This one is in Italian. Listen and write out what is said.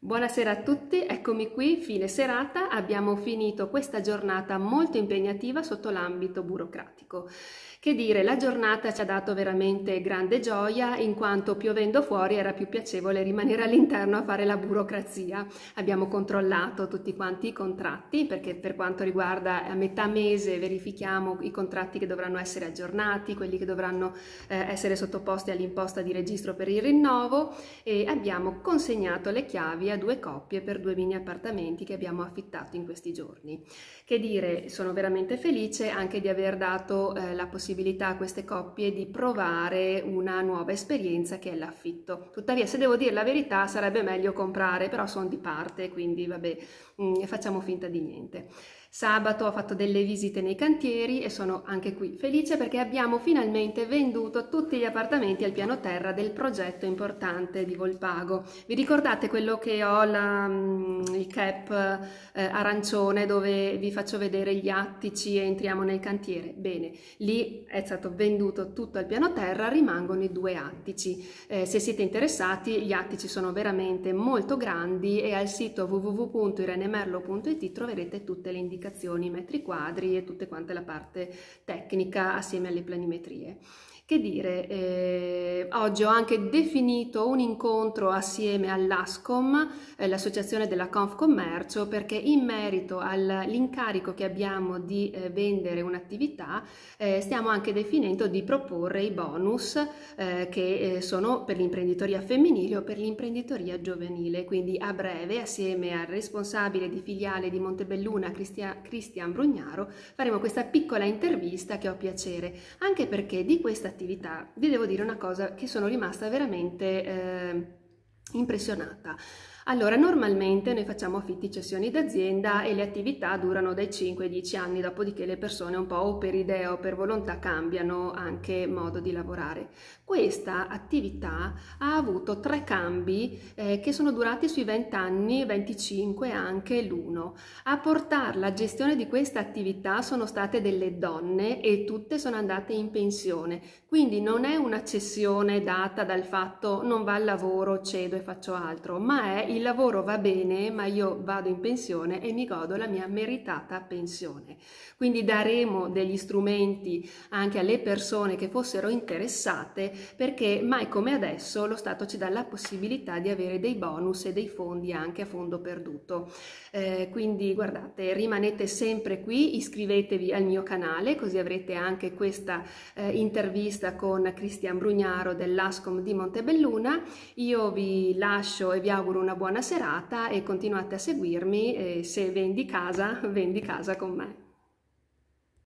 Buonasera a tutti, eccomi qui, fine serata, abbiamo finito questa giornata molto impegnativa sotto l'ambito burocratico. Che dire, la giornata ci ha dato veramente grande gioia, in quanto piovendo fuori era più piacevole rimanere all'interno a fare la burocrazia. Abbiamo controllato tutti quanti i contratti, perché per quanto riguarda a metà mese verifichiamo i contratti che dovranno essere aggiornati, quelli che dovranno essere sottoposti all'imposta di registro per il rinnovo, e abbiamo consegnato le chiavi a 2 coppie per 2 mini appartamenti che abbiamo affittato in questi giorni. Che dire, sono veramente felice anche di aver dato la possibilità a queste coppie di provare una nuova esperienza che è l'affitto. Tuttavia, se devo dire la verità, sarebbe meglio comprare, però sono di parte, quindi vabbè, facciamo finta di niente. Sabato ho fatto delle visite nei cantieri e sono anche qui felice perché abbiamo finalmente venduto tutti gli appartamenti al piano terra del progetto importante di Volpago. Vi ricordate quello che ho il cap arancione dove vi faccio vedere gli attici e entriamo nel cantiere? Bene, lì è stato venduto tutto al piano terra, rimangono i 2 attici. Se siete interessati, gli attici sono veramente molto grandi e al sito www.irenemerlo.it troverete tutte le indicazioni, metri quadri e tutta quanta la parte tecnica assieme alle planimetrie. Che dire, oggi ho anche definito un incontro assieme all'ASCOM, l'associazione della ConfCommercio, perché in merito all'incarico che abbiamo di vendere un'attività stiamo anche definendo di proporre i bonus che sono per l'imprenditoria femminile o per l'imprenditoria giovanile. Quindi a breve, assieme al responsabile di filiale di Montebelluna, Cristian Brugnaro, faremo questa piccola intervista che ho piacere, anche perché di questa attività vi devo dire una cosa che sono rimasta veramente impressionata. Allora, normalmente noi facciamo affitti, cessioni d'azienda e le attività durano dai 5 ai 10 anni, dopodiché le persone un po' o per idea o per volontà cambiano anche modo di lavorare. Questa attività ha avuto 3 cambi che sono durati sui 20 anni, 25 anche l'uno. A portare la gestione di questa attività sono state delle donne e tutte sono andate in pensione, quindi non è una cessione data dal fatto non va al lavoro, cedo e faccio altro, ma è il lavoro va bene, ma io vado in pensione e mi godo la mia meritata pensione. Quindi daremo degli strumenti anche alle persone che fossero interessate, perché mai come adesso lo Stato ci dà la possibilità di avere dei bonus e dei fondi anche a fondo perduto. Quindi guardate, rimanete sempre qui, iscrivetevi al mio canale, così avrete anche questa intervista con Cristian Brugnaro dell'ASCOM di Montebelluna. Io vi lascio e vi auguro una buona serata e continuate a seguirmi, se vendi casa, vendi casa con me.